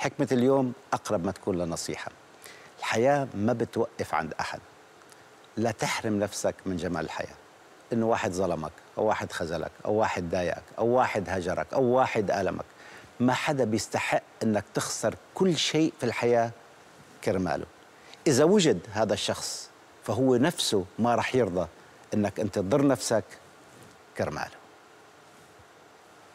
حكمة اليوم أقرب ما تكون لنصيحة. الحياة ما بتوقف عند أحد. لا تحرم نفسك من جمال الحياة. إنه واحد ظلمك أو واحد خذلك أو واحد ضايقك أو واحد هجرك أو واحد ألمك، ما حدا بيستحق إنك تخسر كل شيء في الحياة كرماله. إذا وجد هذا الشخص فهو نفسه ما رح يرضى إنك أنت تضر نفسك كرماله.